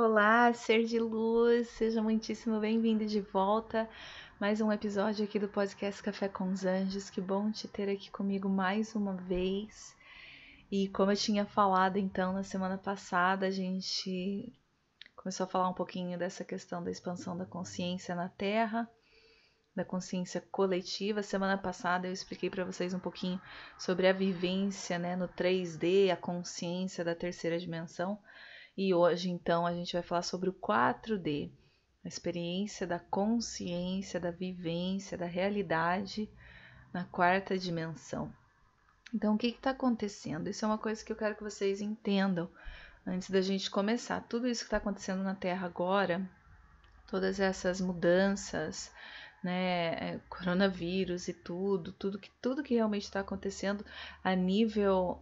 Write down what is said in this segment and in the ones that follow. Olá, ser de luz, seja muitíssimo bem-vindo de volta. Mais um episódio aqui do podcast Café com os Anjos. Que bom te ter aqui comigo mais uma vez. E como eu tinha falado então na semana passada, a gente começou a falar um pouquinho dessa questão da expansão da consciência na Terra, da consciência coletiva. Semana passada eu expliquei para vocês um pouquinho sobre a vivência, né, no 3D, a consciência da terceira dimensão. E hoje, então, a gente vai falar sobre o 4D, a experiência da consciência, da vivência, da realidade na quarta dimensão. Então, o que está acontecendo? Isso é uma coisa que eu quero que vocês entendam antes da gente começar. Tudo isso que está acontecendo na Terra agora, todas essas mudanças, né, coronavírus e tudo que realmente está acontecendo a nível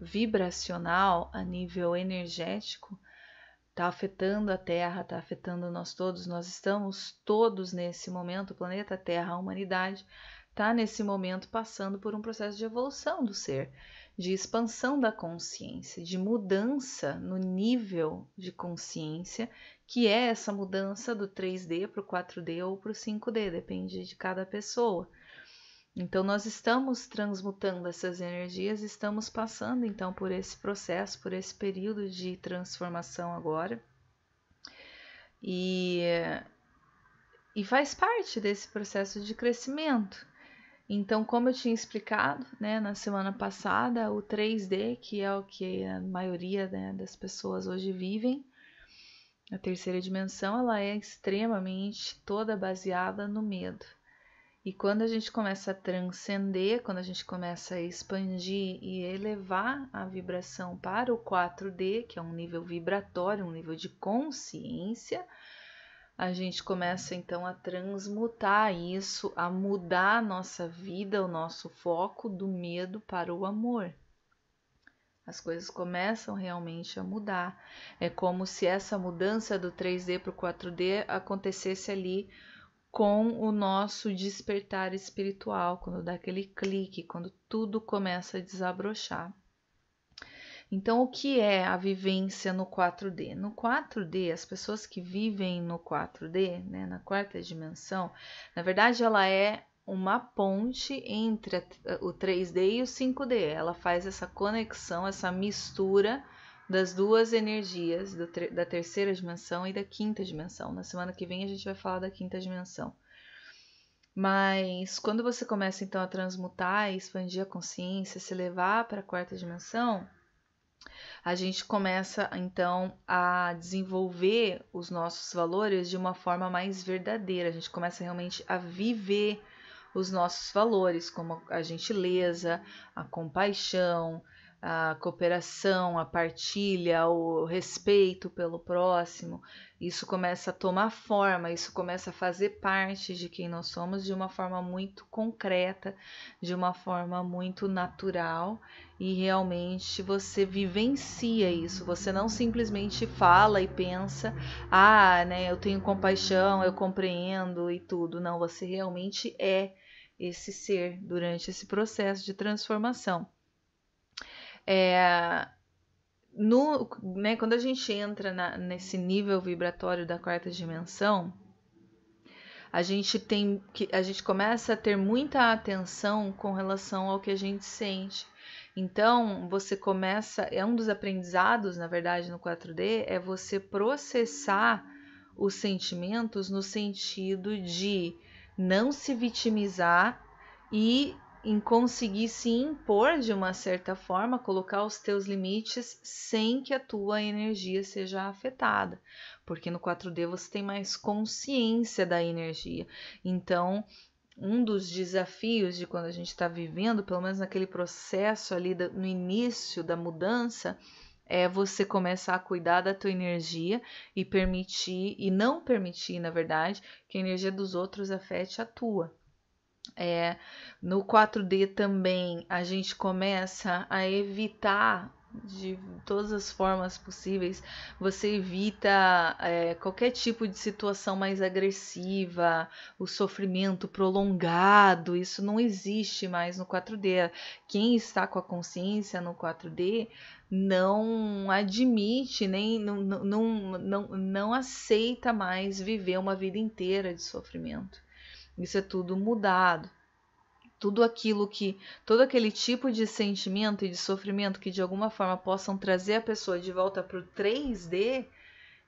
vibracional, a nível energético, está afetando a Terra, está afetando nós todos. Nós estamos todos nesse momento, o planeta Terra, a humanidade, está nesse momento passando por um processo de evolução do ser, de expansão da consciência, de mudança no nível de consciência, que é essa mudança do 3D para o 4D ou para o 5D, depende de cada pessoa. Então, nós estamos transmutando essas energias, estamos passando, então, por esse processo, por esse período de transformação agora. E faz parte desse processo de crescimento. Então, como eu tinha explicado, né, na semana passada, o 3D, que é o que a maioria, né, das pessoas hoje vivem, a terceira dimensão, ela é extremamente toda baseada no medo. E quando a gente começa a transcender, quando a gente começa a expandir e elevar a vibração para o 4D, que é um nível vibratório, um nível de consciência, a gente começa então a transmutar isso, a mudar a nossa vida, o nosso foco do medo para o amor. As coisas começam realmente a mudar. É como se essa mudança do 3D para o 4D acontecesse ali com o nosso despertar espiritual, quando dá aquele clique, quando tudo começa a desabrochar. Então, o que é a vivência no 4D? No 4D, as pessoas que vivem no 4D, né, na quarta dimensão, na verdade, ela é uma ponte entre o 3D e o 5D. Ela faz essa conexão, essa mistura das duas energias, da terceira dimensão e da quinta dimensão. Na semana que vem a gente vai falar da quinta dimensão. Mas quando você começa então a transmutar e expandir a consciência, se levar para a quarta dimensão, a gente começa então a desenvolver os nossos valores de uma forma mais verdadeira. A gente começa realmente a viver os nossos valores, como a gentileza, a compaixão, a cooperação, a partilha, o respeito pelo próximo. Isso começa a tomar forma, isso começa a fazer parte de quem nós somos de uma forma muito concreta, de uma forma muito natural, e realmente você vivencia isso. Você não simplesmente fala e pensa, eu tenho compaixão, eu compreendo e tudo. Não, você realmente é esse ser durante esse processo de transformação. Quando a gente entra nesse nível vibratório da quarta dimensão, a gente começa a ter muita atenção com relação ao que a gente sente. Então, você começa, é um dos aprendizados, na verdade, no 4D, é você processar os sentimentos no sentido de não se vitimizar e em conseguir se impor de uma certa forma, colocar os teus limites sem que a tua energia seja afetada, porque no 4D você tem mais consciência da energia. Então, um dos desafios de quando a gente está vivendo, pelo menos naquele processo ali no início da mudança, é você começar a cuidar da tua energia e não permitir, na verdade, que a energia dos outros afete a tua. No 4D também a gente começa a evitar de todas as formas possíveis. Você evita qualquer tipo de situação mais agressiva, o sofrimento prolongado. Isso não existe mais no 4D. Quem está com a consciência no 4D não admite, nem não aceita mais viver uma vida inteira de sofrimento. Isso é tudo mudado. Tudo aquilo que, todo aquele tipo de sentimento e de sofrimento que de alguma forma possam trazer a pessoa de volta para o 3D,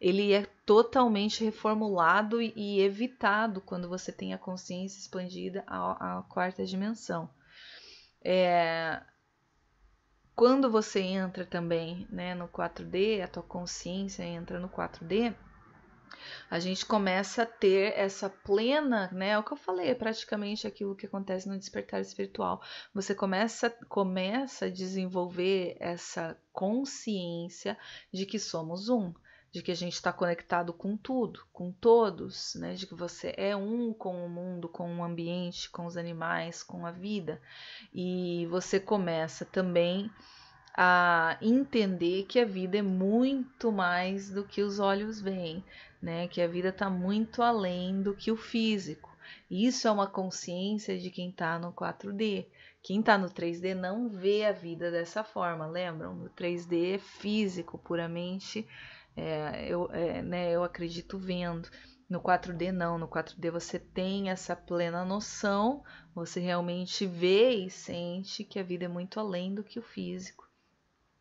ele é totalmente reformulado e evitado quando você tem a consciência expandida à quarta dimensão. Quando você entra também, né, no 4D, a tua consciência entra no 4D, a gente começa a ter essa plena, né? É o que eu falei, é praticamente aquilo que acontece no despertar espiritual. Você começa a desenvolver essa consciência de que somos um, de que a gente está conectado com tudo, com todos, né? De que você é um com o mundo, com o ambiente, com os animais, com a vida. E você começa também a entender que a vida é muito mais do que os olhos veem, né? Que a vida está muito além do que o físico. Isso é uma consciência de quem está no 4D. Quem está no 3D não vê a vida dessa forma, lembram? No 3D é físico, puramente, eu acredito vendo. No 4D não, no 4D você tem essa plena noção, você realmente vê e sente que a vida é muito além do que o físico.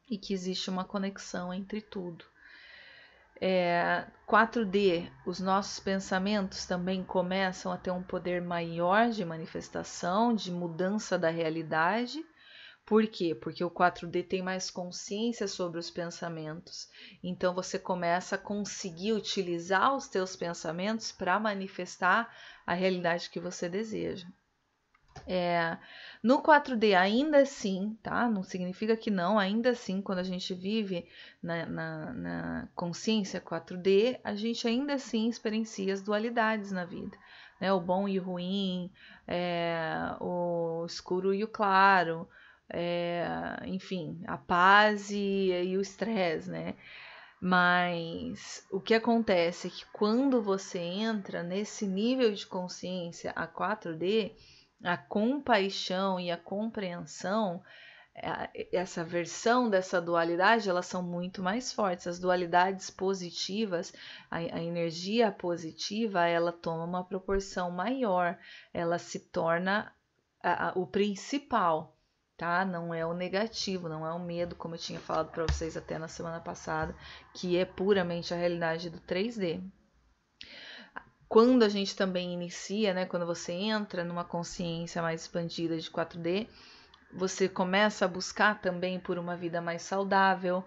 E que existe uma conexão entre tudo. 4D, os nossos pensamentos também começam a ter um poder maior de manifestação, de mudança da realidade. Por quê? Porque o 4D tem mais consciência sobre os pensamentos. Então, você começa a conseguir utilizar os teus pensamentos para manifestar a realidade que você deseja. No 4D ainda assim, tá? Não significa que não, ainda assim, quando a gente vive na consciência 4D, a gente ainda assim experiencia as dualidades na vida, né? O bom e o ruim, o escuro e o claro, enfim, a paz e o estresse, né? Mas o que acontece é que quando você entra nesse nível de consciência a 4D, a compaixão e a compreensão, essa versão dessa dualidade, elas são muito mais fortes. As dualidades positivas, a energia positiva, ela toma uma proporção maior, ela se torna o principal, tá? Não é o negativo, não é o medo, como eu tinha falado para vocês até na semana passada, que é puramente a realidade do 3D. Quando a gente também inicia, né, quando você entra numa consciência mais expandida de 4D, você começa a buscar também por uma vida mais saudável,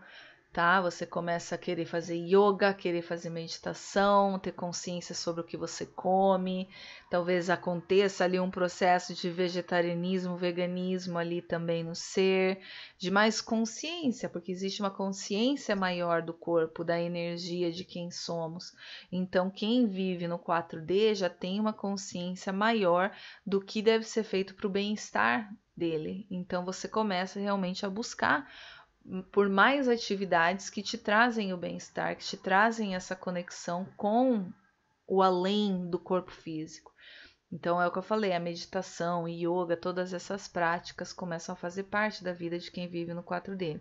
tá? Você começa a querer fazer yoga, querer fazer meditação, ter consciência sobre o que você come. Talvez aconteça ali um processo de vegetarianismo, veganismo ali também no ser, de mais consciência, porque existe uma consciência maior do corpo, da energia, de quem somos. Então, quem vive no 4D já tem uma consciência maior do que deve ser feito para o bem-estar dele. Então, você começa realmente a buscar por mais atividades que te trazem o bem-estar, que te trazem essa conexão com o além do corpo físico. Então, é o que eu falei, a meditação, yoga, todas essas práticas começam a fazer parte da vida de quem vive no 4D.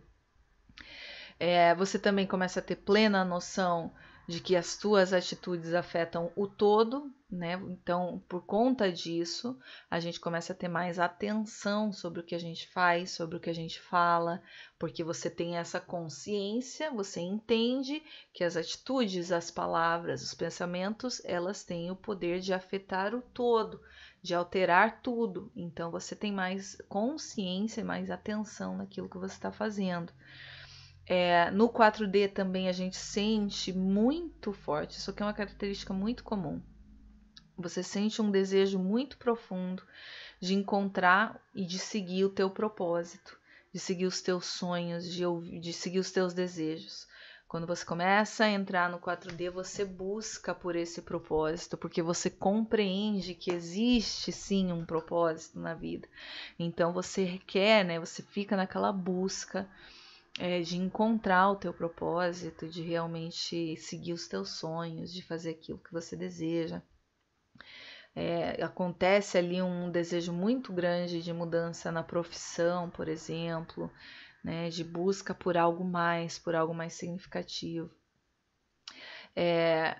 Você também começa a ter plena noção de que as tuas atitudes afetam o todo, né? Então, por conta disso, a gente começa a ter mais atenção sobre o que a gente faz, sobre o que a gente fala, porque você tem essa consciência, você entende que as atitudes, as palavras, os pensamentos, elas têm o poder de afetar o todo, de alterar tudo. Então, você tem mais consciência e mais atenção naquilo que você está fazendo. No 4D também a gente sente muito forte, isso aqui é uma característica muito comum. Você sente um desejo muito profundo de encontrar e de seguir o teu propósito, de seguir os teus sonhos, de seguir os teus desejos. Quando você começa a entrar no 4D, você busca por esse propósito, porque você compreende que existe sim um propósito na vida. Então você requer, né? Você fica naquela busca de encontrar o teu propósito, de realmente seguir os teus sonhos, de fazer aquilo que você deseja. Acontece ali um desejo muito grande de mudança na profissão, por exemplo, né, de busca por algo mais significativo.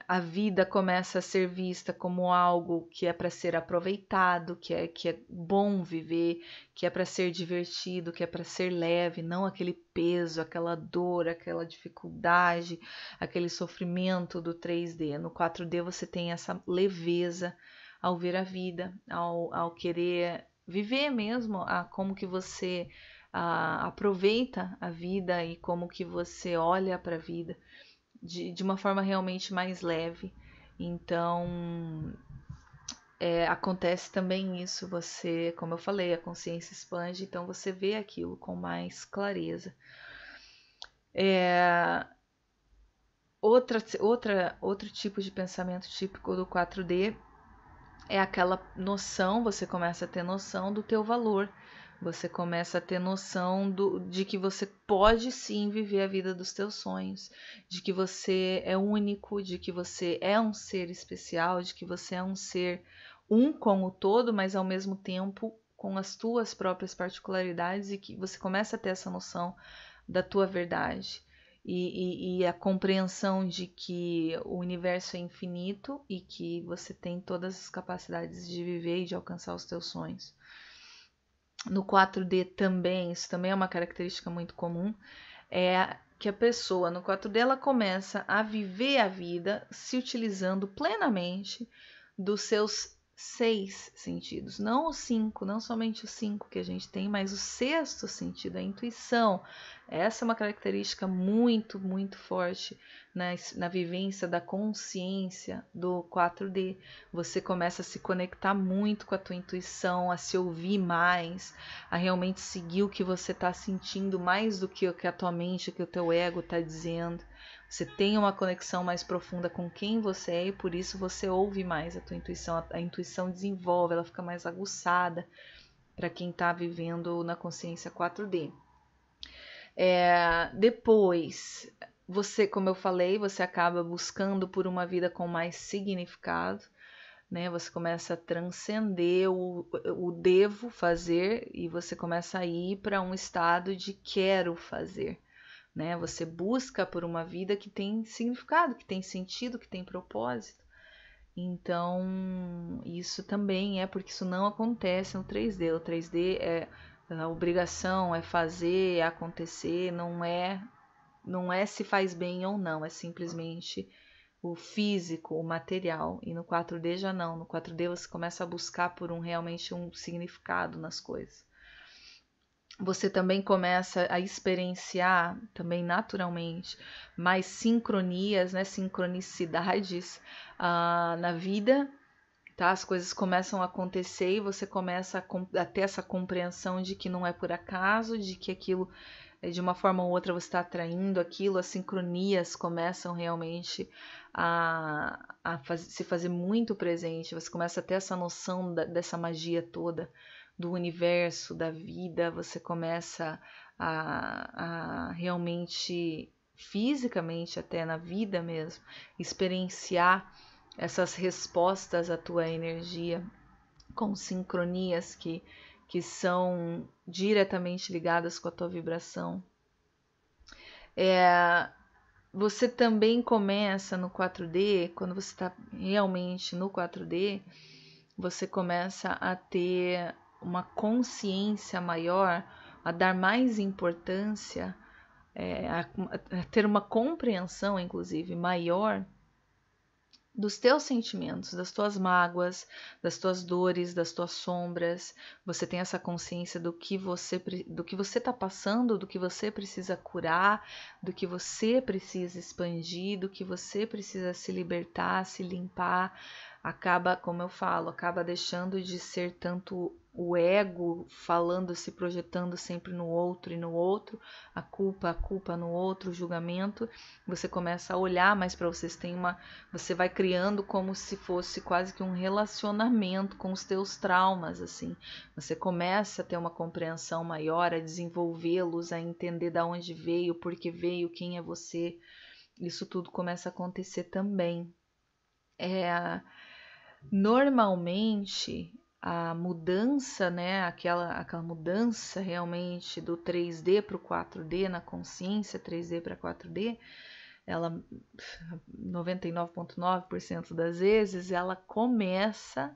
A vida começa a ser vista como algo que é para ser aproveitado, que é bom viver, que é para ser divertido, que é para ser leve, não aquele peso, aquela dor, aquela dificuldade, aquele sofrimento do 3D. No 4D você tem essa leveza ao ver a vida, ao querer viver mesmo, como que você aproveita a vida e como que você olha para a vida. De uma forma realmente mais leve. Então, acontece também isso. Você, como eu falei, a consciência expande, então você vê aquilo com mais clareza. Outro tipo de pensamento típico do 4D é aquela noção, você começa a ter noção do teu valor. Você começa a ter noção de que você pode sim viver a vida dos teus sonhos, de que você é único, de que você é um ser especial, de que você é um ser um com o todo, mas ao mesmo tempo com as tuas próprias particularidades, e que você começa a ter essa noção da tua verdade. E a compreensão de que o universo é infinito e que você tem todas as capacidades de viver e de alcançar os teus sonhos. No 4D também, isso também é uma característica muito comum, é que a pessoa no 4D ela começa a viver a vida se utilizando plenamente dos seus 6 sentidos. Não os 5, não somente os 5 que a gente tem, mas o 6º sentido, a intuição. Essa é uma característica muito, muito forte na vivência da consciência do 4D. Você começa a se conectar muito com a tua intuição, a se ouvir mais, a realmente seguir o que você está sentindo mais do que o que a tua mente, o que o teu ego está dizendo. Você tem uma conexão mais profunda com quem você é e por isso você ouve mais a tua intuição. A intuição desenvolve, ela fica mais aguçada para quem está vivendo na consciência 4D. Depois, você, como eu falei, você acaba buscando por uma vida com mais significado, né? Você começa a transcender o devo fazer e você começa a ir para um estado de quero fazer. Né? Você busca por uma vida que tem significado, que tem sentido, que tem propósito. Então, isso também porque isso não acontece no 3D. O 3D é a obrigação, é fazer, é acontecer, não é se faz bem ou não, é simplesmente o físico, o material. E no 4D já não, no 4D você começa a buscar por realmente um significado nas coisas. Você também começa a experienciar, também naturalmente, mais sincronias, né? Sincronicidades na vida, tá? As coisas começam a acontecer e você começa a ter essa compreensão de que não é por acaso, de que aquilo, de uma forma ou outra, você está atraindo aquilo, as sincronias começam realmente se fazer muito presente, você começa a ter essa noção dessa magia toda, do universo, da vida, você começa a realmente, fisicamente até na vida mesmo, experienciar essas respostas à tua energia com sincronias que são diretamente ligadas com a tua vibração. Você também começa no 4D, quando você está realmente no 4D, você começa a ter uma consciência maior, a dar mais importância, a ter uma compreensão, inclusive, maior dos teus sentimentos, das tuas mágoas, das tuas dores, das tuas sombras. Você tem essa consciência do que você está passando, do que você precisa curar, do que você precisa expandir, do que você precisa se libertar, se limpar, acaba, como eu falo, acaba deixando de ser tanto o ego falando, se projetando sempre no outro e no outro, a culpa no outro, o julgamento. Você começa a olhar mais para vocês, você vai criando como se fosse quase que um relacionamento com os teus traumas, assim. Você começa a ter uma compreensão maior, a desenvolvê-los, a entender de onde veio, por que veio, quem é você. Isso tudo começa a acontecer também. Normalmente a mudança, né, aquela mudança realmente do 3D para o 4D na consciência, 3D para 4D, ela 99,9% das vezes ela começa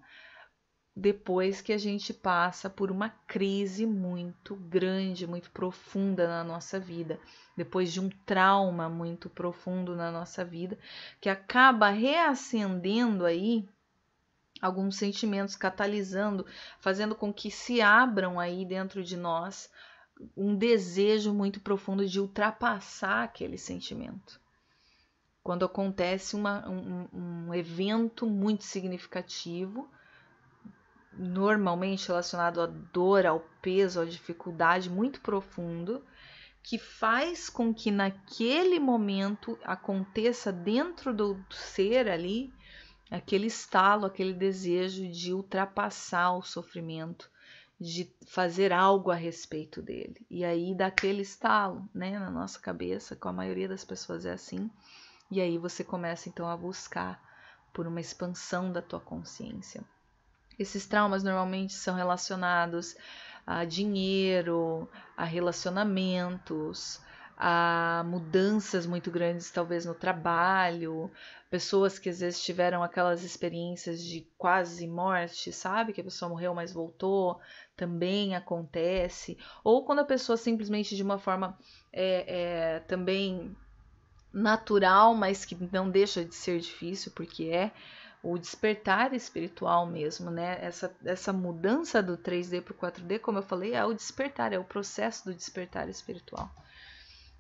depois que a gente passa por uma crise muito grande, muito profunda na nossa vida, depois de um trauma muito profundo na nossa vida, que acaba reacendendo aí alguns sentimentos, catalisando, fazendo com que se abram aí dentro de nós um desejo muito profundo de ultrapassar aquele sentimento. Quando acontece um evento muito significativo, normalmente relacionado à dor, ao peso, à dificuldade muito profundo, que faz com que naquele momento aconteça dentro do ser ali, aquele estalo, aquele desejo de ultrapassar o sofrimento, de fazer algo a respeito dele. E aí dá aquele estalo, né, na nossa cabeça, com a maioria das pessoas é assim, e aí você começa então a buscar por uma expansão da tua consciência. Esses traumas normalmente são relacionados a dinheiro, a relacionamentos, a mudanças muito grandes, talvez no trabalho, pessoas que às vezes tiveram aquelas experiências de quase morte, sabe? Que a pessoa morreu, mas voltou, também acontece. Ou quando a pessoa simplesmente de uma forma também natural, mas que não deixa de ser difícil, porque é o despertar espiritual mesmo, né? Essa mudança do 3D para o 4D, como eu falei, é o despertar, é o processo do despertar espiritual.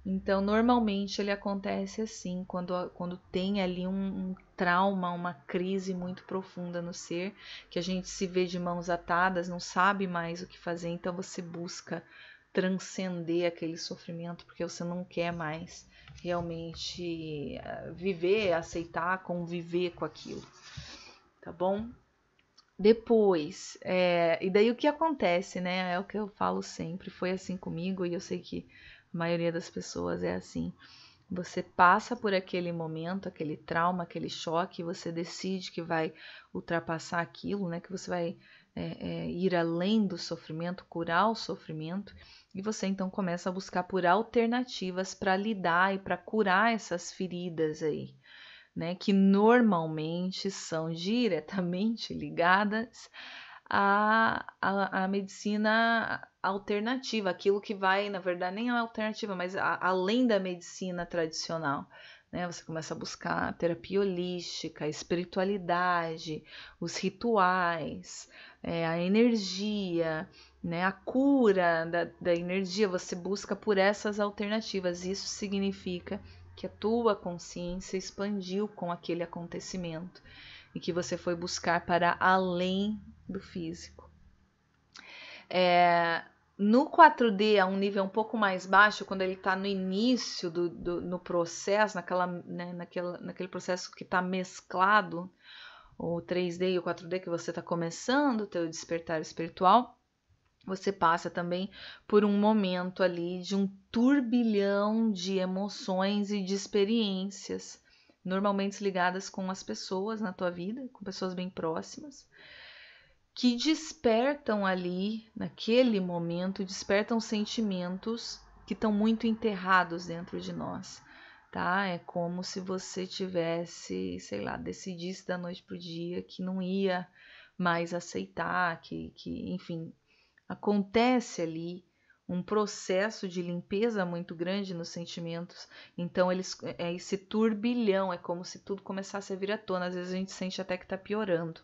Então, normalmente ele acontece assim, quando tem ali um trauma, uma crise muito profunda no ser, que a gente se vê de mãos atadas, não sabe mais o que fazer, então você busca transcender aquele sofrimento, porque você não quer mais realmente viver, aceitar, conviver com aquilo, tá bom? Depois, e daí o que acontece, né? É o que eu falo sempre, foi assim comigo e eu sei que a maioria das pessoas é assim. Você passa por aquele momento, aquele trauma, aquele choque, você decide que vai ultrapassar aquilo, né? Que você vai ir além do sofrimento, curar o sofrimento, e você então começa a buscar por alternativas para lidar e para curar essas feridas aí, né? Que normalmente são diretamente ligadas à medicina alternativa, aquilo que vai, na verdade, nem é alternativa, mas além da medicina tradicional. Você começa a buscar a terapia holística, a espiritualidade, os rituais, a energia, né? A cura da energia, você busca por essas alternativas. Isso significa que a tua consciência expandiu com aquele acontecimento e que você foi buscar para além do físico. No 4D, a um nível um pouco mais baixo, quando ele está no início no processo, naquele processo que está mesclado, o 3D e o 4D, que você está começando o teu despertar espiritual, você passa também por um momento ali de um turbilhão de emoções e de experiências, normalmente ligadas com as pessoas na tua vida, com pessoas bem próximas, que despertam ali, naquele momento, despertam sentimentos que estão muito enterrados dentro de nós, tá? É como se você tivesse, sei lá, decidisse da noite pro dia que não ia mais aceitar, enfim, acontece ali um processo de limpeza muito grande nos sentimentos. Então eles, esse turbilhão, é como se tudo começasse a vir à tona, às vezes a gente sente até que tá piorando.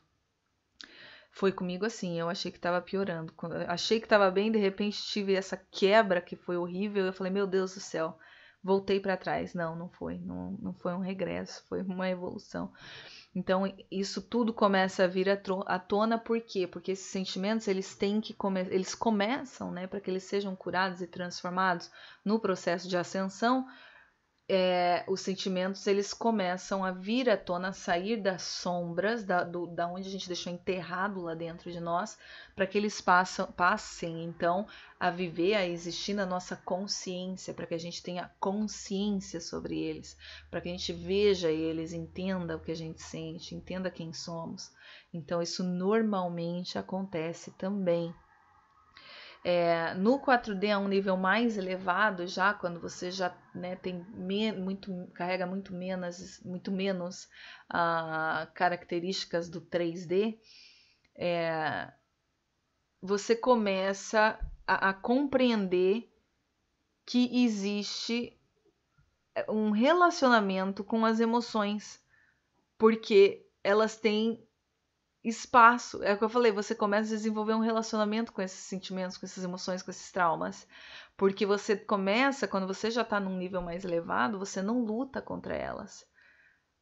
Foi comigo assim, eu achei que estava piorando. Achei que estava bem, de repente tive essa quebra que foi horrível. Eu falei, meu Deus do céu, voltei para trás. Não foi. Não foi um regresso, foi uma evolução. Então, isso tudo começa a vir à tona, por quê? Porque esses sentimentos, eles começam, né, para que eles sejam curados e transformados no processo de ascensão, os sentimentos, eles começam a vir à tona, a sair das sombras, da onde a gente deixou enterrado lá dentro de nós, para que eles passem, então, a viver, a existir na nossa consciência, para que a gente tenha consciência sobre eles, para que a gente veja eles, entenda o que a gente sente, entenda quem somos. Então, isso normalmente acontece também. No 4D é um nível mais elevado, já quando você já, né, tem carrega muito menos características do 3D, você começa a compreender que existe um relacionamento com as emoções, porque elas têm espaço. É o que eu falei, você começa a desenvolver um relacionamento com esses sentimentos, com essas emoções, com esses traumas, porque você começa, quando você já está num nível mais elevado, você não luta contra elas.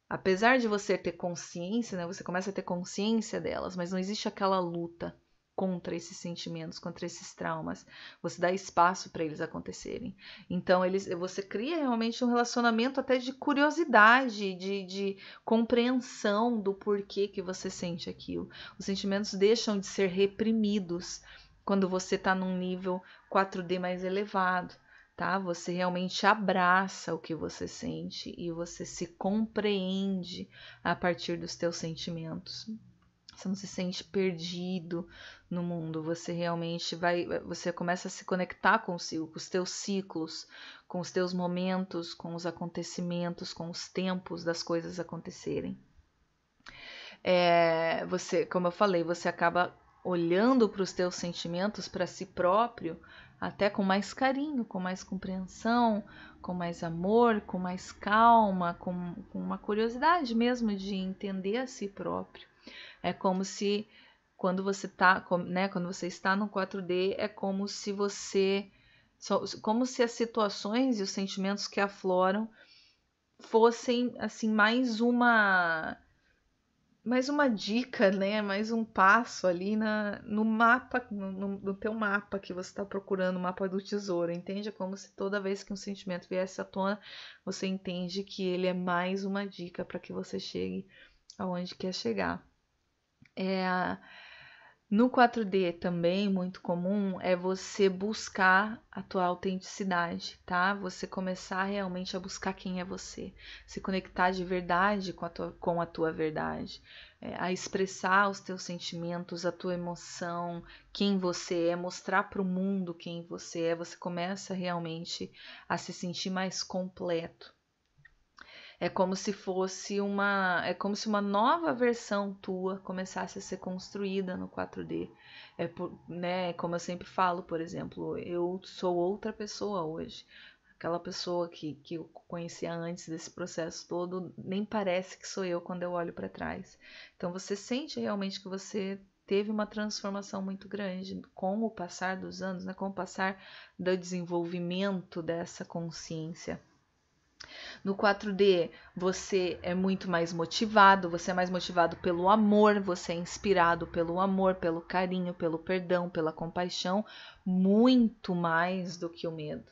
Apesar de você ter consciência, né, você começa a ter consciência delas, mas não existe aquela luta contra esses sentimentos, contra esses traumas. Você dá espaço para eles acontecerem. Então, você cria realmente um relacionamento até de curiosidade, de compreensão do porquê que você sente aquilo. Os sentimentos deixam de ser reprimidos quando você está num nível 4D mais elevado, tá? Você realmente abraça o que você sente e você se compreende a partir dos teus sentimentos. Você não se sente perdido no mundo, você realmente você começa a se conectar consigo, com os teus ciclos, com os teus momentos, com os acontecimentos, com os tempos das coisas acontecerem. Você, como eu falei, você acaba olhando para os teus sentimentos, para si próprio, até com mais carinho, com mais compreensão, com mais amor, com mais calma, com uma curiosidade mesmo de entender a si próprio. É como se, quando você está no 4D, é como se as situações e os sentimentos que afloram fossem, assim, mais uma dica, né? Mais um passo ali no mapa, no teu mapa que você está procurando, o mapa do tesouro, entende? É como se toda vez que um sentimento viesse à tona, você entende que ele é mais uma dica para que você chegue aonde quer chegar. No 4D também, muito comum, é você buscar a tua autenticidade, tá? Você começar realmente a buscar quem é você, se conectar de verdade com a tua verdade, a expressar os teus sentimentos, a tua emoção, quem você é, mostrar para o mundo quem você é. Você começa realmente a se sentir mais completo. É como se uma nova versão tua começasse a ser construída no 4D. Né, como eu sempre falo, por exemplo, eu sou outra pessoa hoje. Aquela pessoa que eu conhecia antes desse processo todo, nem parece que sou eu quando eu olho para trás. Então você sente realmente que você teve uma transformação muito grande com o passar dos anos, né, com o passar do desenvolvimento dessa consciência. No 4D, você é mais motivado pelo amor, você é inspirado pelo amor, pelo carinho, pelo perdão, pela compaixão, muito mais do que o medo,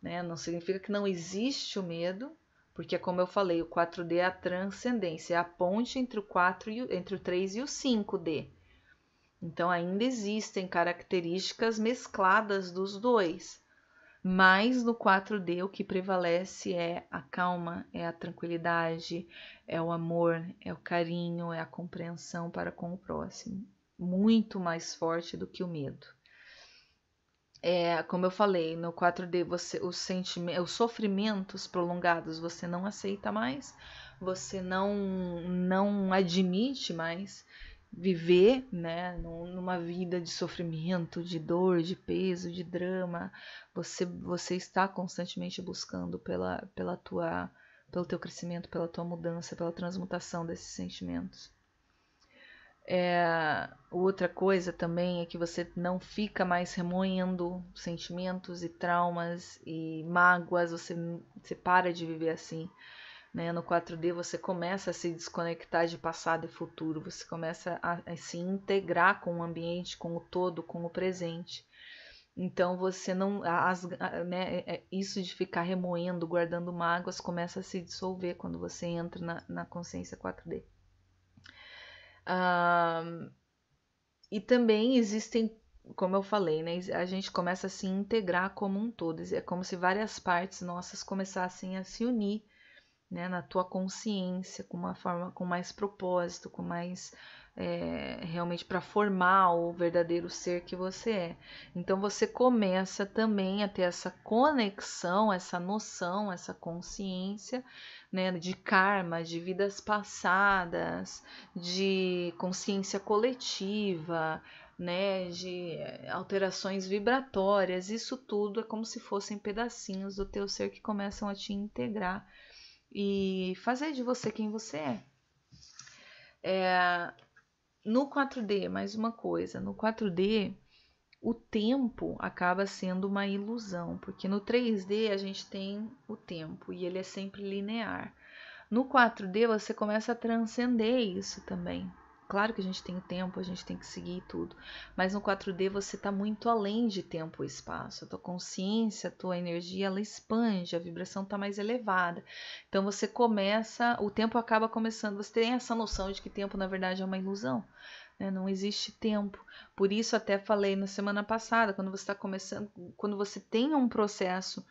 né? Não significa que não existe o medo, porque, como eu falei, o 4D é a transcendência, é a ponte entre o 3 e o 5D. Então, ainda existem características mescladas dos dois. Mas no 4D o que prevalece é a calma, é a tranquilidade, é o amor, é o carinho, é a compreensão para com o próximo. Muito mais forte do que o medo. Como eu falei, no 4D os sofrimentos prolongados você não aceita mais, você não admite mais viver, né, numa vida de sofrimento, de dor, de peso, de drama. Você está constantemente buscando pelo teu crescimento, pela tua mudança, pela transmutação desses sentimentos. Outra coisa também é que você não fica mais remoendo sentimentos e traumas e mágoas, você para de viver assim, né? No 4D você começa a se desconectar de passado e futuro, você começa a se integrar com o ambiente, com o todo, com o presente. Então você não, isso de ficar remoendo, guardando mágoas, começa a se dissolver quando você entra na consciência 4D. E também existem, como eu falei, né, a gente começa a se integrar como um todo, é como se várias partes nossas começassem a se unir, né, na tua consciência, com uma forma, com mais propósito, com mais realmente para formar o verdadeiro ser que você é. Então você começa também a ter essa conexão, essa noção, essa consciência, né, de karma, de vidas passadas, de consciência coletiva, né, de alterações vibratórias. Isso tudo é como se fossem pedacinhos do teu ser que começam a te integrar e fazer de você quem você é. No 4D, mais uma coisa, no 4D o tempo acaba sendo uma ilusão, porque no 3D a gente tem o tempo e ele é sempre linear. No 4D você começa a transcender isso também. Claro que a gente tem tempo, a gente tem que seguir tudo, mas no 4D você está muito além de tempo e espaço. A tua consciência, a tua energia, ela expande, a vibração está mais elevada. Então você começa, o tempo acaba começando, você tem essa noção de que tempo na verdade é uma ilusão, né? Não existe tempo. Por isso até falei na semana passada, quando você está começando, quando você tem um processo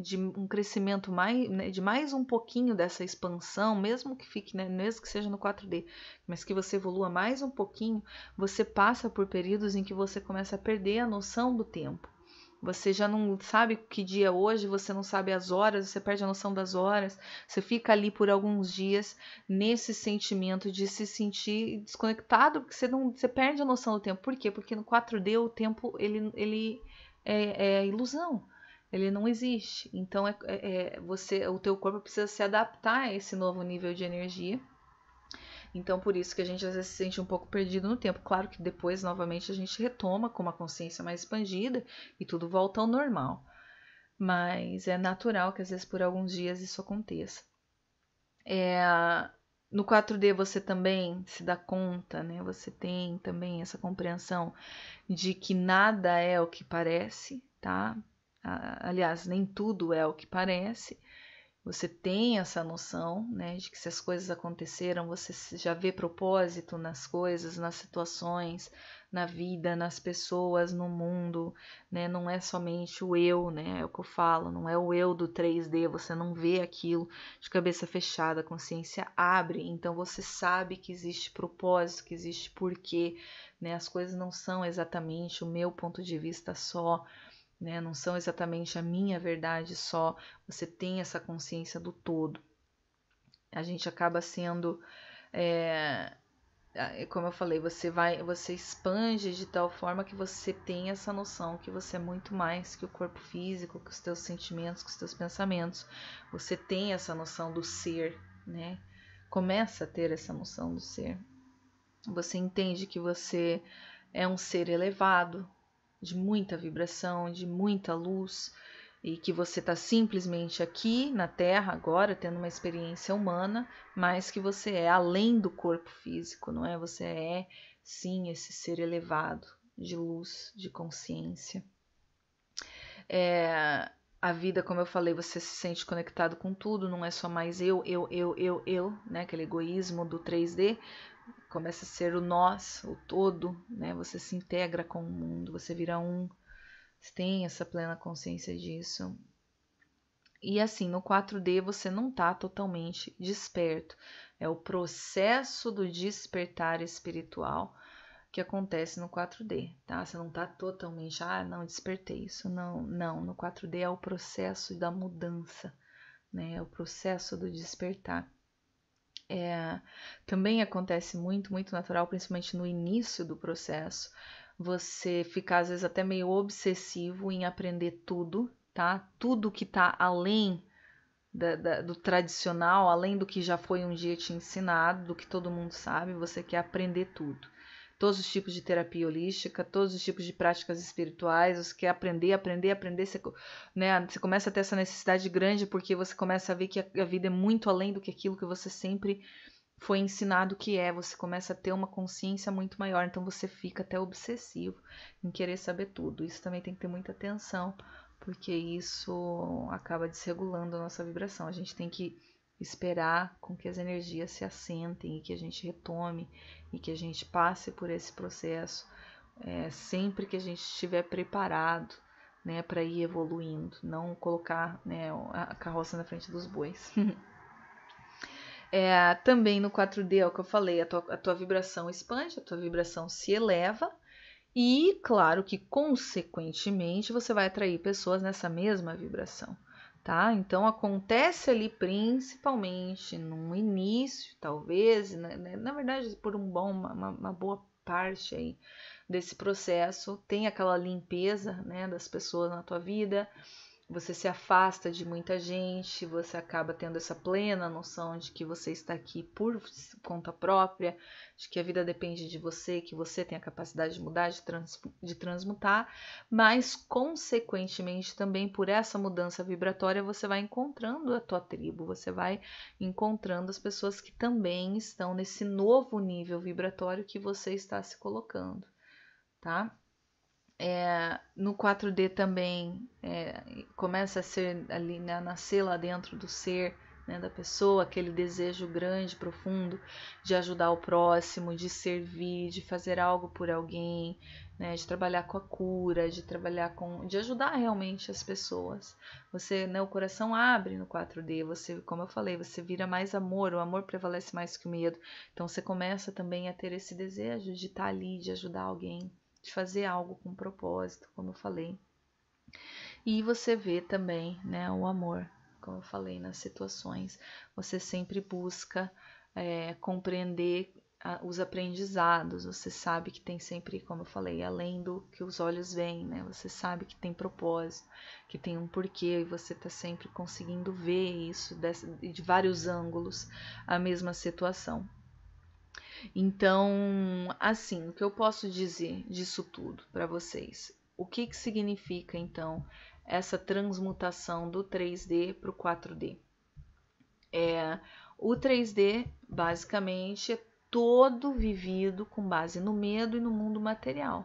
de um crescimento mais, né, de mais um pouquinho dessa expansão, mesmo que fique, né, mesmo que seja no 4D, mas que você evolua mais um pouquinho, você passa por períodos em que você começa a perder a noção do tempo. Você já não sabe que dia é hoje, você não sabe as horas, você perde a noção das horas, você fica ali por alguns dias nesse sentimento de se sentir desconectado, porque você perde a noção do tempo. Por quê? Porque no 4D o tempo ele é ilusão. Ele não existe. Então o teu corpo precisa se adaptar a esse novo nível de energia. Então por isso que a gente às vezes se sente um pouco perdido no tempo. Claro que depois novamente a gente retoma com uma consciência mais expandida e tudo volta ao normal. Mas é natural que às vezes por alguns dias isso aconteça. No 4D você também se dá conta, né? Você tem também essa compreensão de que nada é o que parece, tá? Aliás, nem tudo é o que parece. Você tem essa noção, né, de que se as coisas aconteceram, você já vê propósito nas coisas, nas situações, na vida, nas pessoas, no mundo, né? Não é somente o eu, né? É o que eu falo, não é o eu do 3D, você não vê aquilo de cabeça fechada, a consciência abre, então você sabe que existe propósito, que existe porquê, né? As coisas não são exatamente o meu ponto de vista só, né? Não são exatamente a minha verdade só, você tem essa consciência do todo. A gente acaba sendo, como eu falei, você expande de tal forma que você tem essa noção que você é muito mais que o corpo físico, que os teus sentimentos, que os teus pensamentos. Você tem essa noção do ser, né? Começa a ter essa noção do ser. Você entende que você é um ser elevado, de muita vibração, de muita luz, e que você está simplesmente aqui na Terra agora, tendo uma experiência humana, mas que você é além do corpo físico, não é? Você é, sim, esse ser elevado de luz, de consciência. A vida, como eu falei, você se sente conectado com tudo, não é só mais eu, né? Aquele egoísmo do 3D, começa a ser o nós, o todo, né? Você se integra com o mundo, você vira um, você tem essa plena consciência disso. E assim, no 4D você não está totalmente desperto, é o processo do despertar espiritual que acontece no 4D, tá? Você não está totalmente, não despertei, isso não, no 4D é o processo da mudança, né? É o processo do despertar. Também acontece muito, muito natural, principalmente no início do processo, você ficar às vezes até meio obsessivo em aprender tudo, tá? Tudo que tá além do tradicional, além do que já foi um dia te ensinado, do que todo mundo sabe, você quer aprender tudo. todos os tipos de terapia holística, todos os tipos de práticas espirituais. Você quer aprender, você começa a ter essa necessidade grande, porque você começa a ver que a vida é muito além do que aquilo que você sempre foi ensinado que é. Você começa a ter uma consciência muito maior, então você fica até obsessivo em querer saber tudo. Isso também tem que ter muita atenção, porque isso acaba desregulando a nossa vibração. A gente tem que esperar com que as energias se assentem e que a gente retome e que a gente passe por esse processo sempre que a gente estiver preparado, né, para ir evoluindo, não colocar, né, a carroça na frente dos bois. Também no 4D é o que eu falei, a tua vibração expande, a tua vibração se eleva e, claro, que consequentemente você vai atrair pessoas nessa mesma vibração, tá? Então acontece ali principalmente no início, talvez, né? Na verdade, por uma boa parte aí desse processo, tem aquela limpeza, né, das pessoas na tua vida. Você se afasta de muita gente, você acaba tendo essa plena noção de que você está aqui por conta própria, de que a vida depende de você, que você tem a capacidade de mudar, de transmutar, mas, consequentemente, também por essa mudança vibratória, você vai encontrando a tua tribo, você vai encontrando as pessoas que também estão nesse novo nível vibratório que você está se colocando, tá? No 4D também começa a ser ali, né, nascer lá dentro do ser, né, da pessoa, aquele desejo grande, profundo de ajudar o próximo, de servir, de fazer algo por alguém, né, de trabalhar com a cura, de ajudar realmente as pessoas. Você, né, o coração abre no 4D, você, como eu falei, você vira mais amor, o amor prevalece mais que o medo. Então você começa também a ter esse desejo de estar ali, de ajudar alguém, de fazer algo com propósito, como eu falei. E você vê também, né, o amor, como eu falei, nas situações. Você sempre busca compreender os aprendizados. Você sabe que tem sempre, como eu falei, além do que os olhos veem, né? Você sabe que tem propósito, que tem um porquê, e você está sempre conseguindo ver isso de vários ângulos, a mesma situação. Então, assim, o que eu posso dizer disso tudo para vocês? O que significa, então, essa transmutação do 3D para o 4D? O 3D, basicamente, é todo vivido com base no medo e no mundo material.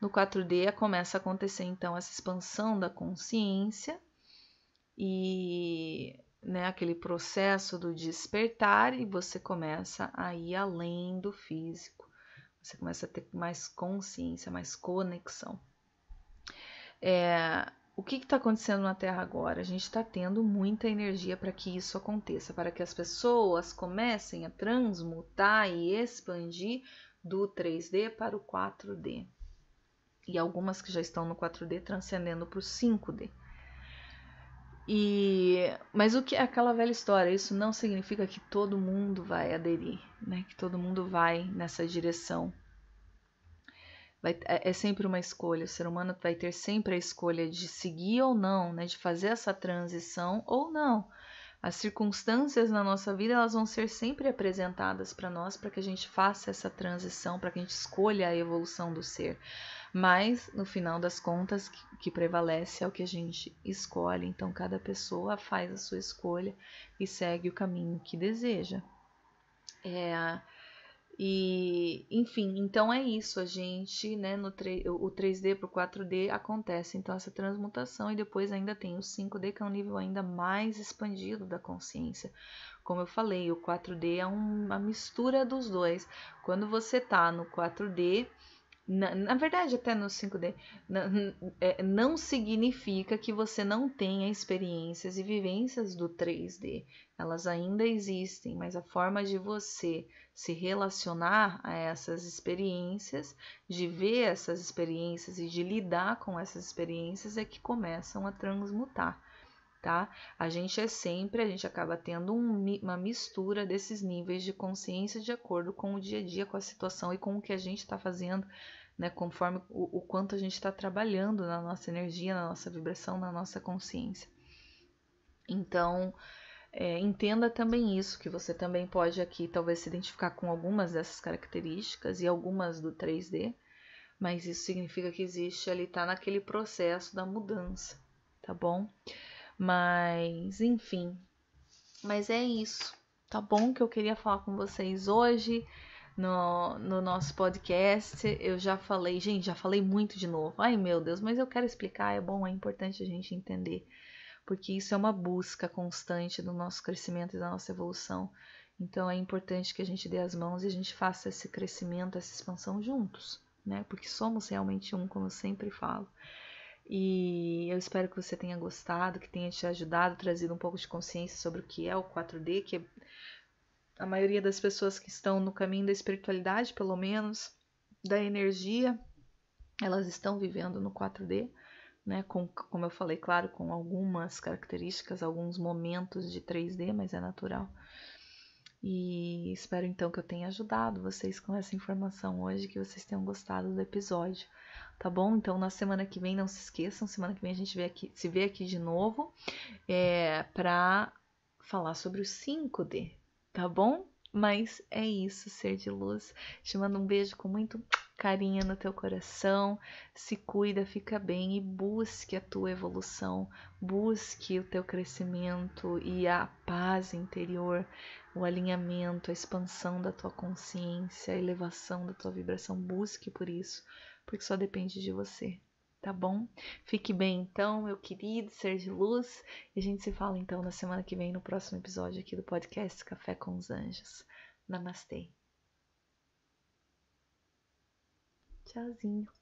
No 4D, começa a acontecer, então, essa expansão da consciência e, né, aquele processo do despertar, e você começa a ir além do físico. Você começa a ter mais consciência, mais conexão. O que está acontecendo na Terra agora? A gente está tendo muita energia para que isso aconteça, para que as pessoas comecem a transmutar e expandir do 3D para o 4D. E algumas que já estão no 4D transcendendo para o 5D. Mas o que é aquela velha história? Isso não significa que todo mundo vai aderir, né? Que todo mundo vai nessa direção. É sempre uma escolha. O ser humano vai ter sempre a escolha de seguir ou não, né? De fazer essa transição ou não. As circunstâncias na nossa vida, elas vão ser sempre apresentadas para nós, para que a gente faça essa transição, para que a gente escolha a evolução do ser. Mas, no final das contas, o que prevalece é o que a gente escolhe. Então, cada pessoa faz a sua escolha e segue o caminho que deseja. Enfim, então é isso. A gente, né, o 3D para o 4D acontece, então, essa transmutação, e depois ainda tem o 5D, que é um nível ainda mais expandido da consciência. Como eu falei, o 4D é uma mistura dos dois. Quando você está no 4D, na verdade até no 5D, não significa que você não tenha experiências e vivências do 3D. Elas ainda existem, mas a forma de você se relacionar a essas experiências, de ver essas experiências e de lidar com essas experiências é que começam a transmutar, tá? A gente acaba tendo uma mistura desses níveis de consciência de acordo com o dia a dia, com a situação e com o que a gente está fazendo, né? Conforme o quanto a gente está trabalhando na nossa energia, na nossa vibração, na nossa consciência. Então, entenda também isso, que você também pode aqui talvez se identificar com algumas dessas características e algumas do 3D, mas isso significa que existe ali, tá naquele processo da mudança, tá bom? Mas, enfim, mas é isso, tá bom? Que eu queria falar com vocês hoje no nosso podcast. Eu já falei, gente, já falei muito de novo. Ai, meu Deus, mas eu quero explicar, é bom, é importante a gente entender. Porque isso é uma busca constante do nosso crescimento e da nossa evolução. Então, é importante que a gente dê as mãos e a gente faça esse crescimento, essa expansão juntos, né? Porque somos realmente um, como eu sempre falo. E eu espero que você tenha gostado, que tenha te ajudado, trazido um pouco de consciência sobre o que é o 4D, que a maioria das pessoas que estão no caminho da espiritualidade, pelo menos, da energia, elas estão vivendo no 4D, né? Como eu falei, claro, com algumas características, alguns momentos de 3D, mas é natural. E espero então que eu tenha ajudado vocês com essa informação hoje, que vocês tenham gostado do episódio, tá bom? Então, na semana que vem, não se esqueçam, semana que vem a gente se vê aqui de novo para falar sobre o 5D, tá bom? Mas é isso, ser de luz. Te mando um beijo com muito carinho no teu coração. Se cuida, fica bem e busque a tua evolução, busque o teu crescimento e a paz interior, o alinhamento, a expansão da tua consciência, a elevação da tua vibração. Busque por isso, porque só depende de você, tá bom? Fique bem então, meu querido ser de luz, e a gente se fala então na semana que vem, no próximo episódio aqui do podcast Café com os Anjos. Namastê. Tchauzinho.